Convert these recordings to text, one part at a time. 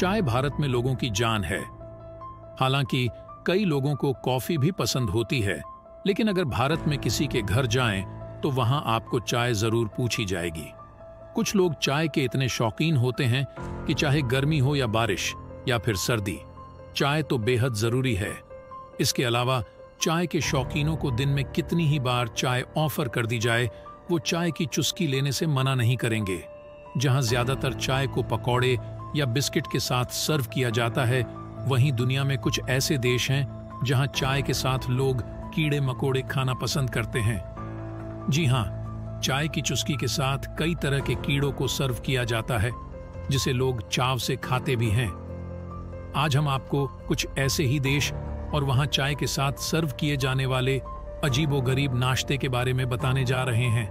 चाय भारत में लोगों की जान है। हालांकि कई लोगों को कॉफी भी पसंद होती है, लेकिन अगर भारत में किसी के घर जाएं तो वहां आपको चाय जरूर पूछी जाएगी। कुछ लोग चाय के इतने शौकीन होते हैं कि चाहे गर्मी हो या बारिश या फिर सर्दी, चाय तो बेहद जरूरी है। इसके अलावा चाय के शौकीनों को दिन में कितनी ही बार चाय ऑफर कर दी जाए, वो चाय की चुस्की लेने से मना नहीं करेंगे। जहां ज्यादातर चाय को पकौड़े या बिस्किट के साथ सर्व किया जाता है, वहीं दुनिया में कुछ ऐसे देश हैं जहां चाय के साथ लोग कीड़े मकोड़े खाना पसंद करते हैं। जी हाँ, चाय की चुस्की के साथ कई तरह के कीड़ों को सर्व किया जाता है, जिसे लोग चाव से खाते भी हैं। आज हम आपको कुछ ऐसे ही देश और वहां चाय के साथ सर्व किए जाने वाले अजीबोगरीब नाश्ते के बारे में बताने जा रहे हैं।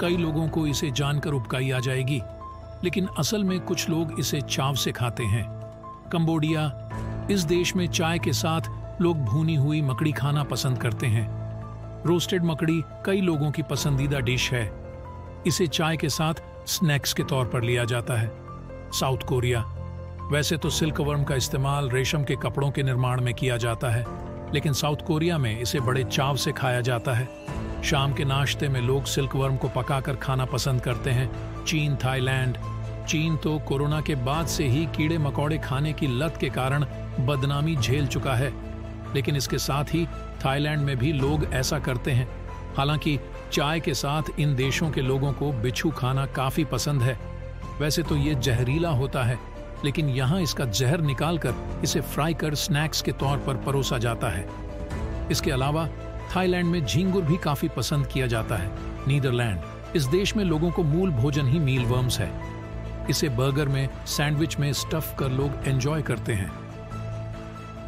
कई लोगों को इसे जानकर उबकाई आ जाएगी, लेकिन असल में कुछ लोग इसे चाव से खाते हैं। कंबोडिया, इस देश में चाय के साथ लोग भुनी हुई मकड़ी खाना पसंद करते हैं। रोस्टेड मकड़ी कई लोगों की पसंदीदा डिश है। इसे चाय के साथ स्नैक्स के तौर पर लिया जाता है। साउथ कोरिया, वैसे तो सिल्कवर्म का इस्तेमाल रेशम के कपड़ों के निर्माण में किया जाता है, लेकिन साउथ कोरिया में इसे बड़े चाव से खाया जाता है। शाम के नाश्ते में लोग सिल्कवर्म को पकाकर खाना पसंद करते हैं। चीन, थाईलैंड, चीन तो कोरोना के बाद से ही कीड़े मकोड़े खाने की लत के कारण बदनामी झेल चुका है, लेकिन इसके साथ ही थाईलैंड में भी लोग ऐसा करते हैं। हालांकि चाय के साथ इन देशों के लोगों को बिच्छू खाना काफी पसंद है। वैसे तो ये जहरीला होता है, लेकिन यहाँ इसका जहर निकालकर इसे फ्राई कर स्नैक्स के तौर पर परोसा जाता है। इसके अलावा थाईलैंड में झींगुर भी काफी पसंद किया जाता है। नीदरलैंड, इस देश में लोगों को मूल भोजन ही मीलवर्म्स है। इसे बर्गर में, सैंडविच में स्टफ कर लोग एंजॉय करते हैं।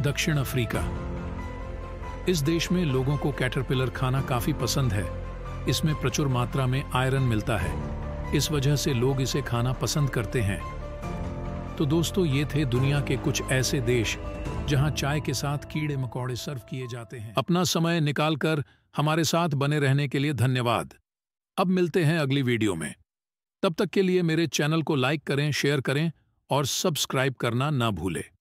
दक्षिण अफ्रीका, इस देश में लोगों को कैटरपिलर खाना काफी पसंद है। इसमें प्रचुर मात्रा में आयरन मिलता है, इस वजह से लोग इसे खाना पसंद करते हैं। तो दोस्तों, ये थे दुनिया के कुछ ऐसे देश जहां चाय के साथ कीड़े मकोड़े सर्व किए जाते हैं। अपना समय निकालकर हमारे साथ बने रहने के लिए धन्यवाद। अब मिलते हैं अगली वीडियो में। तब तक के लिए मेरे चैनल को लाइक करें, शेयर करें और सब्सक्राइब करना ना भूलें।